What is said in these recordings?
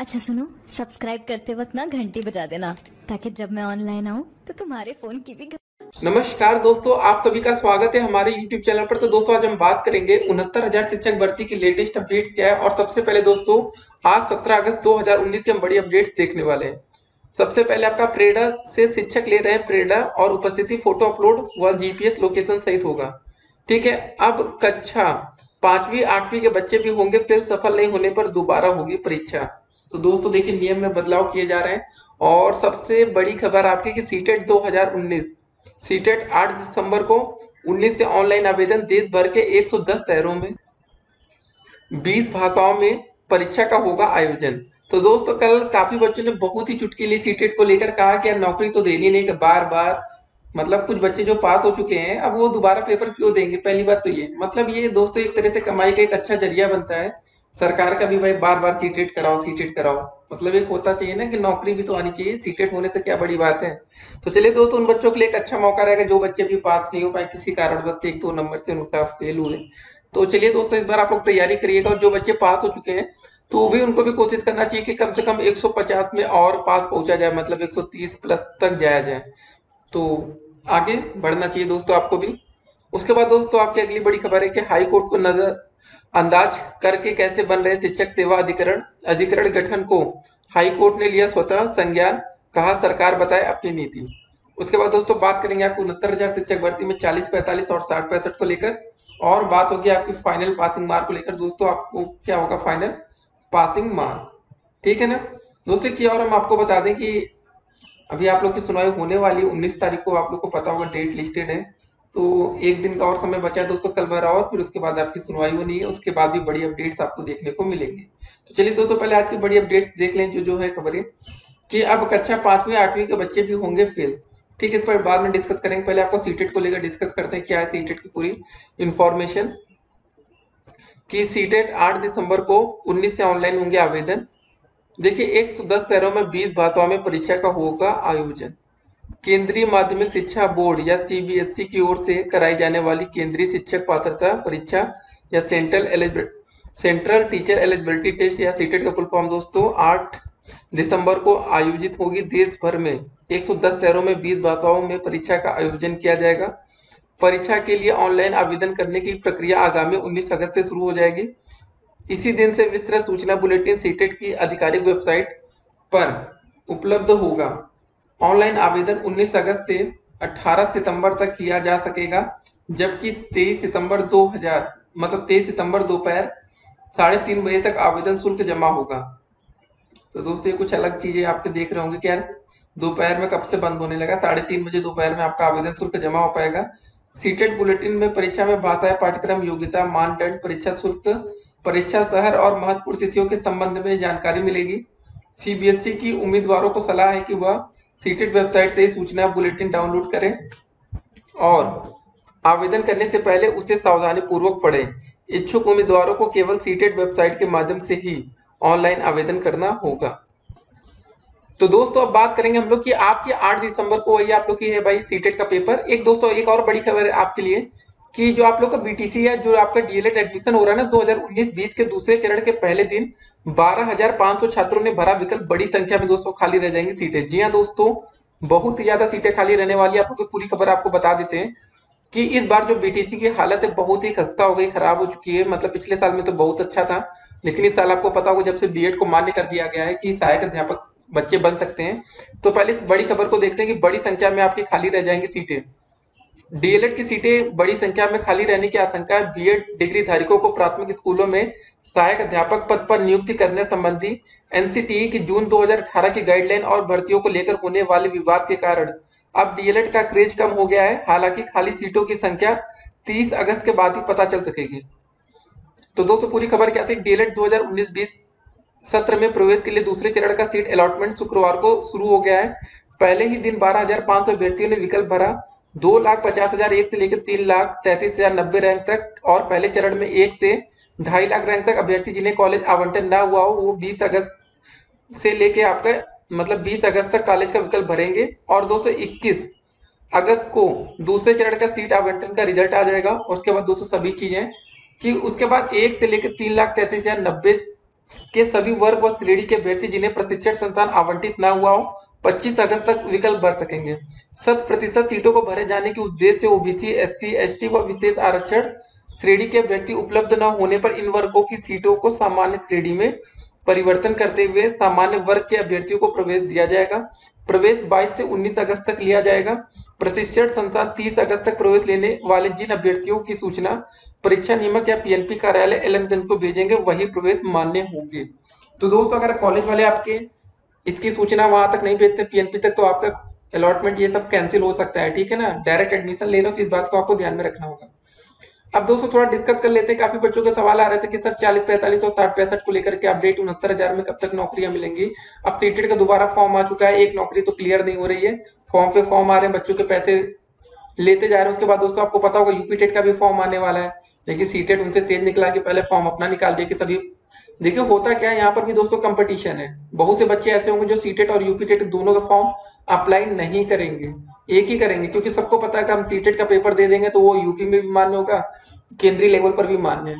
अच्छा सुनो, सब्सक्राइब करते वक्त ना घंटी बजा देना ताकि जब मैं ऑनलाइन आऊँ तो तुम्हारे फोन की भी। नमस्कार दोस्तों, आप सभी का स्वागत है हमारे YouTube चैनल पर। तो दोस्तों आज हम बात करेंगे 69,000 शिक्षक भर्ती की लेटेस्ट अपडेट्स क्या है। और सबसे पहले दोस्तों आज 17 अगस्त 2019 की हम बड़ी अपडेट्स देखने वाले हैं। सबसे पहले आपका प्रेरणा से शिक्षक ले रहे हैं प्रेरणा और उपस्थिति फोटो अपलोड व GPS लोकेशन सहित होगा। ठीक है, अब कक्षा 5वीं 8वीं के बच्चे भी होंगे, फिर सफल नहीं होने पर दोबारा होगी परीक्षा। तो दोस्तों देखिए नियम में बदलाव किए जा रहे हैं। और सबसे बड़ी खबर आपकी कि सीटेट 2019 सीटेट 8 दिसंबर को 19 से ऑनलाइन आवेदन देश भर के 110 शहरों में 20 भाषाओं में परीक्षा का होगा आयोजन। तो दोस्तों कल काफी बच्चों ने बहुत ही चुटकीली सीटेट को लेकर कहा कि यार नौकरी तो देनी नहीं, कि बार बार मतलब कुछ बच्चे जो पास हो चुके हैं अब वो दोबारा पेपर क्यों देंगे। पहली बात तो ये मतलब ये दोस्तों एक तरह से कमाई का एक अच्छा जरिया बनता है सरकार का भी, भाई बार बार सीटेट कराओ मतलब एक होता चाहिए ना कि नौकरी भी तो आनी चाहिए, सीटेट होने से क्या बड़ी बात है। तो चलिए दोस्तों उन बच्चों के लिए एक अच्छा मौका रहेगा जो बच्चे भी पास नहीं हो पाए किसी कारणवश, एक तो नंबर से उनका फेल हुए। तो चलिए दोस्तों इस बार आप लोग तैयारी करिएगा और जो बच्चे पास हो चुके हैं तो भी उनको भी कोशिश करना चाहिए कि कम से कम 150 में और पास पहुंचा जाए, मतलब 130 प्लस तक जाया जाए तो आगे बढ़ना चाहिए दोस्तों आपको भी। उसके बाद दोस्तों आपकी अगली बड़ी खबर है कि हाई कोर्ट को नजरअंदाज करके कैसे बन रहे शिक्षक सेवा अधिकरण गठन को हाई कोर्ट ने लिया स्वतः संज्ञान, कहा सरकार बताए अपनी नीति। उसके बाद दोस्तों बात करेंगे आपको 69,000 शिक्षक भर्ती में 40, 45 और 60, 65 को लेकर। और बात होगी आपकी फाइनल पासिंग मार्क को लेकर दोस्तों, आपको क्या होगा फाइनल पासिंग मार्क, ठीक है ना दोस्तों। की और हम आपको बता दें कि अभी आप लोग की सुनवाई होने वाली 19 तारीख को, आप लोग को पता होगा डेट लिस्टेड है। तो एक दिन का और समय बचा है दोस्तों, कल भरा और फिर उसके बाद आपकी सुनवाई होनी है, उसके बाद भी बड़ी अपडेट्स आपको देखने को मिलेंगे। तो चलिए दोस्तों पहले आज की बड़ी अपडेट्स देख लें जो है खबरें कि अब कक्षा 5वीं 8वीं के बच्चे भी होंगे फेल। ठीक है, इस पर बाद में डिस्कस करेंगे, पहले आपको सीटेट को लेकर डिस्कस करते हैं क्या है सीटेट की पूरी इन्फॉर्मेशन। की सीटेट 8 दिसंबर को 19 से ऑनलाइन होंगे आवेदन। देखिए 110 शहरों में 20 भाषाओं में परीक्षा का होगा आयोजन। केंद्रीय माध्यमिक शिक्षा बोर्ड या CBSE की ओर से कराई जाने वाली केंद्रीय शिक्षक पात्रता परीक्षा या सेंट्रल टीचर एलिजिबिलिटी टेस्ट या सीटेट का फुल फॉर्म दोस्तों 8 दिसंबर को आयोजित होगी। देश भर में 110 शहरों में 20 भाषाओं में परीक्षा का आयोजन किया जाएगा। परीक्षा के लिए ऑनलाइन आवेदन करने की प्रक्रिया आगामी 19 अगस्त से शुरू हो जाएगी। इसी दिन से विस्तृत सूचना बुलेटिन सीटेट की आधिकारिक वेबसाइट पर उपलब्ध होगा। ऑनलाइन आवेदन 19 अगस्त से 18 सितंबर तक किया जा सकेगा, जबकि 23 सितंबर दोपहर 3:30 बजे तक आवेदन शुल्क जमा होगा। तो दोस्तों ये कुछ अलग चीजें आपके देख रहे होंगे कि यार दोपहर में कब से बंद होने लगा, 3:30 बजे दोपहर में आपका आवेदन शुल्क जमा हो पाएगा। सीटेट बुलेटिन में परीक्षा में भाषाएं, पाठ्यक्रम, योग्यता मानदंड, परीक्षा शुल्क, परीक्षा शहर और महत्वपूर्ण तिथियों के संबंध में जानकारी मिलेगी। CBSE की उम्मीदवारों को सलाह है कि वह सीटेट वेबसाइट से सूचना बुलेटिन डाउनलोड करें और आवेदन करने से पहले उसे सावधानी पूर्वक पढ़ें। इच्छुक उम्मीदवारों को केवल सीटेट वेबसाइट के माध्यम से ही ऑनलाइन आवेदन करना होगा। तो दोस्तों अब बात करेंगे हम लोग कि आपके 8 दिसंबर को वही आप लोग की है भाई सीटेट का पेपर। एक दोस्तों एक और बड़ी खबर है आपके लिए कि जो आप लोग का BTC है, जो आपका DLED एडमिशन हो रहा है ना 2019-20 के दूसरे चरण के पहले दिन 12,500 छात्रों ने भरा विकल्प, बड़ी संख्या में दोस्तों खाली रह जाएंगी सीटें। जी हाँ दोस्तों बहुत ही ज्यादा सीटें खाली रहने वाली है। आप लोग पूरी खबर आपको बता देते हैं कि इस बार जो BTC की हालत है बहुत ही खस्ता हो गई, खराब हो चुकी है। मतलब पिछले साल में तो बहुत अच्छा था, लेकिन इस साल आपको पता होगा जब से BED को मान्य कर दिया गया है कि सहायक अध्यापक बच्चे बन सकते हैं। तो पहले इस बड़ी खबर को देखते हैं कि बड़ी संख्या में आपकी खाली रह जाएंगी सीटें। DLED की सीटें बड़ी संख्या में खाली रहने की आशंका है। BEd डिग्री धारकों को प्राथमिक स्कूलों में सहायक अध्यापक पद पर नियुक्ति करने संबंधी NCTE की जून 2018 की गाइडलाइन और भर्तियों को लेकर होने वाले विवाद के कारण अब DLED का क्रेज कम हो गया है। हालांकि खाली सीटों की संख्या 30 अगस्त के बाद ही पता चल सकेगी। तो दोस्तों पूरी खबर क्या थी, DLED 2019-20 सत्र में प्रवेश के लिए दूसरे चरण का सीट अलॉटमेंट शुक्रवार को शुरू हो गया है। पहले ही दिन 12,500 अभ्यर्थियों ने विकल्प भरा। 2,50,001 से लेकर 3,33,090 रैंक तक और पहले चरण में 1 से 2.5 लाख रैंक तक अभ्यर्थी जिन्हें कॉलेज आवंटन ना हुआ हो वो 20 अगस्त से लेके आपका मतलब 20 अगस्त तक कॉलेज का विकल्प भरेंगे। और दोस्तों 21 अगस्त को दूसरे चरण का सीट आवंटन का रिजल्ट आ जाएगा। उसके बाद दोस्तों सभी चीजें कि उसके बाद 1 से लेकर 3,33,090 के सभी वर्ग व श्रेणी के अभ्यर्थी जिन्हें प्रशिक्षण संस्थान आवंटित न हुआ हो 25 अगस्त तक विकल्प भर सकेंगे। 100% सीटों को भरे जाने के उद्देश्य से ओबीसी, एससी, एसटी व विशेष आरक्षण श्रेणी के अभ्यर्थी उपलब्ध न होने पर इन वर्गों की सीटों को सामान्य श्रेणी में परिवर्तन करते हुए सामान्य वर्ग के अभ्यर्थियों को प्रवेश दिया जाएगा। प्रवेश 22 से 19 अगस्त तक लिया जाएगा। प्रशिक्षण संस्थान 30 अगस्त तक प्रवेश लेने वाले जिन अभ्यर्थियों की सूचना परीक्षा नियामक या पीएनपी कार्यालय एलनगंज को भेजेंगे वही प्रवेश मान्य होंगे। तो दोस्तों, अगर कॉलेज वाले आपके इसकी सूचना वहां तक नहीं भेजते पीएनपी तक, तो आपका अलॉटमेंट ये सब कैंसिल हो सकता है, ठीक है ना। डायरेक्ट एडमिशन ले रहे हो तो इस बात को आपको ध्यान में रखना होगा। अब दोस्तों थोड़ा डिस्कस कर लेते हैं, काफी बच्चों के सवाल आ रहे थे कि सर 40, 45 और 60, 65 को लेकर के अपडेट 69,000 में कब तक नौकरियां मिलेंगी। अब सीटेट का दोबारा फॉर्म आ चुका है, एक नौकरी तो क्लियर नहीं हो रही है, फॉर्म पे फॉर्म आ रहे हैं, बच्चों के पैसे लेते जा रहे हैं। उसके बाद दोस्तों आपको पता होगा यूपीटेट का भी फॉर्म आने वाला है, लेकिन सीटेट उनसे तेज निकला कि पहले फॉर्म अपना निकाल दिया कि सभी देखिए होता क्या है। यहाँ पर भी दोस्तों कंपटीशन है, बहुत से बच्चे ऐसे होंगे जो सीटेट और यूपीटेट दोनों का फॉर्म अप्लाई नहीं करेंगे, एक ही करेंगे, क्योंकि सबको पता है कि हम सीटेट का पेपर दे देंगे तो वो यूपी में भी मान्य होगा, केंद्रीय लेवल पर भी मान्य है।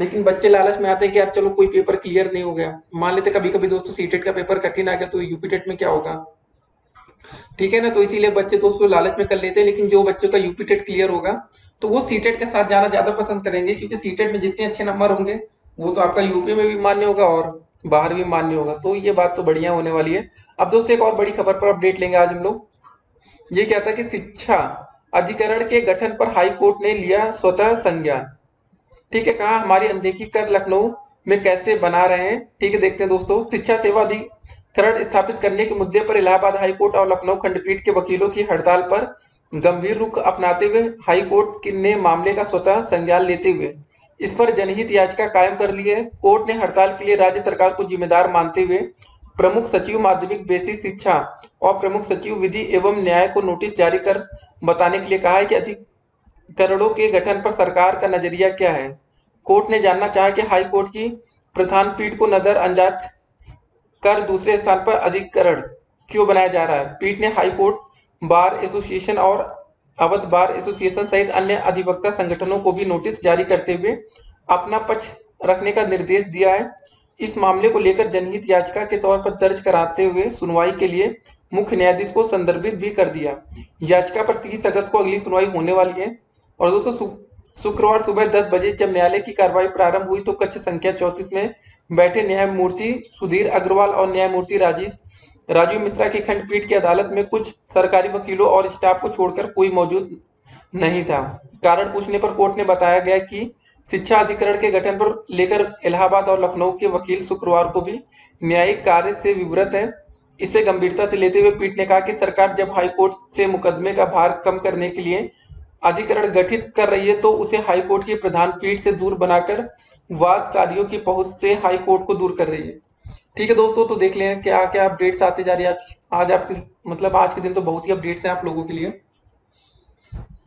लेकिन बच्चे लालच में आते हैं कि यार चलो कोई पेपर क्लियर नहीं हो गया, मान लेते कभी कभी दोस्तों सीटेट का पेपर कठिन आ गया तो यूपीटेट में क्या होगा, ठीक है ना। तो इसीलिए बच्चे दोस्तों लालच में कर लेते हैं, लेकिन जो बच्चों का यूपीटेट क्लियर होगा तो वो सीटेट के साथ जाना ज्यादा पसंद करेंगे, क्योंकि सीटेट में जितने अच्छे नंबर होंगे वो तो आपका यूपी में भी मान्य होगा और बाहर भी मान्य होगा। तो ये बात तो बढ़िया होने वाली है। अब दोस्तों एक और बड़ी खबर पर अपडेट लेंगे आज हम लोग। ये क्या था कि शिक्षा अधिकरण के गठन पर हाई कोर्ट ने लिया स्वतः संज्ञान, ठीक है। कहा हमारी अनदेखी कर लखनऊ में कैसे बना रहे हैं, ठीक है, देखते हैं दोस्तों। शिक्षा सेवा अधिकरण स्थापित करने के मुद्दे पर इलाहाबाद हाईकोर्ट और लखनऊ खंडपीठ के वकीलों की हड़ताल पर गंभीर रुख अपनाते हुए हाईकोर्ट ने मामले का स्वतः संज्ञान लेते हुए इस पर जनहित याचिका कायम कर ली है। कोर्ट ने हड़ताल के लिए राज्य सरकार को जिम्मेदार मानते हुए प्रमुख सचिव माध्यमिक बेसिक शिक्षा और प्रमुख सचिव विधि एवं न्याय को नोटिस जारी कर बताने के लिए कहा है कि अधिकरणों के गठन पर सरकार का नजरिया क्या है। कोर्ट ने जानना चाहा कि हाई कोर्ट की प्रधान पीठ को नजरअंदाज कर दूसरे स्थान पर अधिकरण क्यों बनाया जा रहा है। पीठ ने हाई कोर्ट बार एसोसिएशन और अवध बार एसोसिएशन सहित अन्य अधिवक्ता संगठनों को भी नोटिस जारी करते हुए अपना पक्ष रखने का निर्देश दिया है। इस मामले को लेकर जनहित याचिका के तौर पर दर्ज कराते हुए सुनवाई के लिए मुख्य न्यायाधीश को संदर्भित भी कर दिया। याचिका पर 30 अगस्त को अगली सुनवाई होने वाली है। और दोस्तों शुक्रवार सुबह 10 बजे जब न्यायालय की कार्रवाई प्रारंभ हुई तो कक्ष संख्या 34 में बैठे न्यायमूर्ति सुधीर अग्रवाल और न्यायमूर्ति राजीव मिश्रा की खंडपीठ की अदालत में कुछ सरकारी वकीलों और स्टाफ को छोड़कर कोई मौजूद नहीं था। कारण पूछने पर कोर्ट ने बताया गया कि शिक्षा अधिकरण के गठन पर लेकर इलाहाबाद और लखनऊ के वकील शुक्रवार को भी न्यायिक कार्य से विवरत है। इसे गंभीरता से लेते हुए पीठ ने कहा कि सरकार जब हाईकोर्ट से मुकदमे का भार कम करने के लिए अधिकरण गठित कर रही है तो उसे हाईकोर्ट की प्रधान पीठ से दूर बनाकर वादकारियों की पहुंच से हाईकोर्ट को दूर कर रही है, ठीक है दोस्तों। तो देख लें क्या क्या अपडेट्स आते जा रही है आज आपके मतलब आज के दिन तो बहुत ही अपडेट्स हैं आप लोगों के लिए।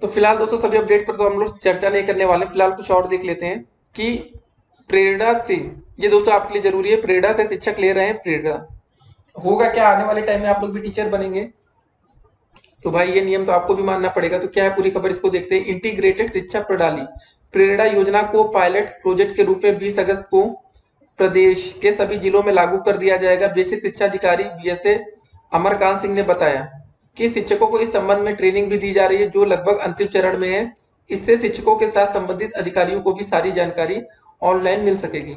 तो फिलहाल दोस्तों सभी अपडेट्स पर तो हम लोग चर्चा नहीं करने वाले, फिलहाल कुछ और देख लेते हैं कि प्रेरणा से, ये दोस्तों आपके लिए जरूरी है, प्रेरणा से शिक्षक ले रहे हैं प्रेरणा। होगा क्या आने वाले टाइम में आप लोग भी टीचर बनेंगे तो भाई ये नियम तो आपको भी मानना पड़ेगा। तो क्या है पूरी खबर, इसको देखते हैं। इंटीग्रेटेड शिक्षा प्रणाली प्रेरणा योजना को पायलट प्रोजेक्ट के रूप में 20 अगस्त को प्रदेश के सभी जिलों में लागू कर दिया जाएगा। बेसिक शिक्षा अधिकारी बीएसए अमरकांत सिंह ने बताया कि शिक्षकों को इस संबंध में ट्रेनिंग भी दी जा रही है जो लगभग अंतिम चरण में है। इससे शिक्षकों के साथ संबंधित अधिकारियों को भी सारी जानकारी ऑनलाइन मिल सकेगी।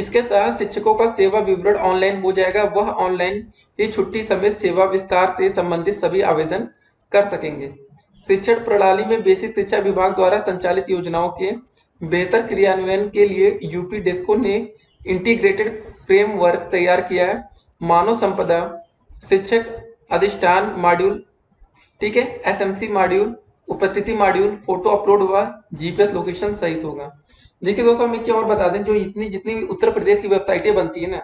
इसके तहत शिक्षकों का सेवा विवरण ऑनलाइन हो जाएगा, वह ऑनलाइन ही छुट्टी समेत सेवा विस्तार से संबंधित सभी आवेदन कर सकेंगे। शिक्षण प्रणाली में बेसिक शिक्षा विभाग द्वारा संचालित योजनाओं के बेहतर क्रियान्वयन के लिए यूपी डेस्को ने इंटीग्रेटेड फ्रेमवर्क तैयार किया है। मानव संपदा, शिक्षक अधिष्ठान मॉड्यूल, ठीक है, एसएमसी मॉड्यूल, उपस्थिति मॉड्यूल, फोटो अपलोड व जीपीएस लोकेशन सहित होगा। देखिए दोस्तों हम एक और बता दें, जो इतनी जितनी भी उत्तर प्रदेश की वेबसाइटें बनती है ना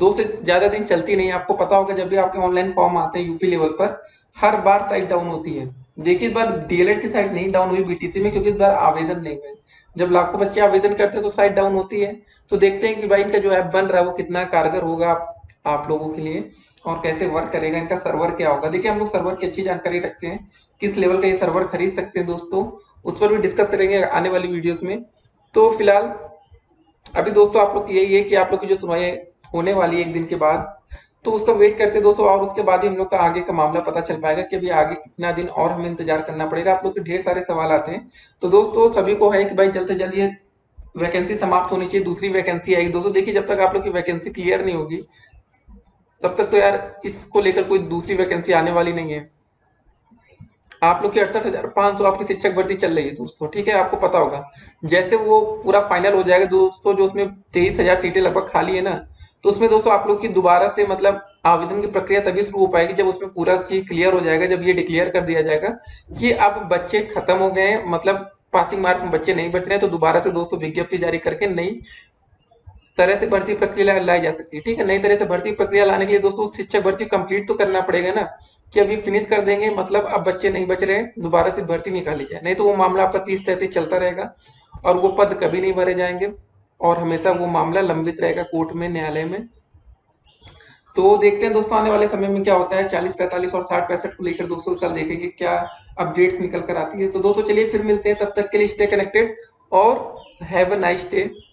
2 से ज्यादा दिन चलती नहीं। आपको पता होगा जब भी आपके ऑनलाइन फॉर्म आते हैं यूपी लेवल पर हर बार साइट डाउन होती है। देखिए इस बार डीएलएड की साइट नहीं डाउन हुई बीटीसी में, क्योंकि इस बार आवेदन नहीं हुए। जब लाखों बच्चे आवेदन करते हैं तो साइट डाउन होती है। तो देखते हैं कि भाई इनका जो ऐप बन रहा है वो कितना कारगर होगा आप लोगों के लिए और कैसे वर्क करेगा, इनका सर्वर क्या होगा। देखिए हम लोग सर्वर की अच्छी जानकारी रखते हैं, किस लेवल का ये सर्वर खरीद सकते हैं दोस्तों, उस पर भी डिस्कस करेंगे आने वाली वीडियोस में। तो फिलहाल अभी दोस्तों आप लोग यही है कि आप लोग की जो सुनवाई होने वाली है एक दिन के बाद, तो उसका वेट करते दोस्तों, और उसके बाद ही हम लोग का आगे का मामला पता चल पाएगा कि अभी आगे कितना दिन और हमें इंतजार करना पड़ेगा। आप लोग के ढेर सारे सवाल आते हैं, तो दोस्तों सभी को है कि भाई जल्द से जल्द ये वैकेंसी समाप्त होनी चाहिए, दूसरी वैकेंसी आएगी। दोस्तों देखिए, जब तक आप लोग की वैकेंसी क्लियर नहीं होगी तब तक तो यार इसको लेकर कोई दूसरी वैकेंसी आने वाली नहीं है। आप लोग की 68,500 आपकी शिक्षक भर्ती चल रही है दोस्तों, ठीक है, आपको पता होगा। जैसे वो पूरा फाइनल हो जाएगा दोस्तों, जो उसमें 23,000 सीटें लगभग खाली है ना, तो उसमें दोस्तों आप लोग की दोबारा से मतलब आवेदन की प्रक्रिया तभी शुरू हो पाएगी जब उसमें पूरा चीज क्लियर हो जाएगा, जब ये डिक्लेयर कर दिया जाएगा कि अब बच्चे खत्म हो गए हैं, मतलब पासिंग मार्क में बच्चे नहीं बच रहे हैं, तो दोबारा से दोस्तों विज्ञप्ति जारी करके नई तरह से भर्ती प्रक्रिया लाई जा सकती है, ठीक है। नई तरह से भर्ती प्रक्रिया लाने के लिए दोस्तों शिक्षक भर्ती कंप्लीट तो करना पड़ेगा ना, कि अभी फिनिश कर देंगे मतलब अब बच्चे नहीं बच रहे हैं, दोबारा से भर्ती निकाली जाए, नहीं तो वो मामला आपका 30-33 चलता रहेगा और वो पद कभी नहीं भरे जाएंगे और हमेशा वो मामला लंबित रहेगा कोर्ट में, न्यायालय में। तो देखते हैं दोस्तों आने वाले समय में क्या होता है। 40, 45 और 60, 65 को लेकर दोस्तों कल देखेंगे क्या अपडेट्स निकल कर आती है। तो दोस्तों चलिए फिर मिलते हैं, तब तक के लिए स्टे कनेक्टेड और हैव अ नाइस डे।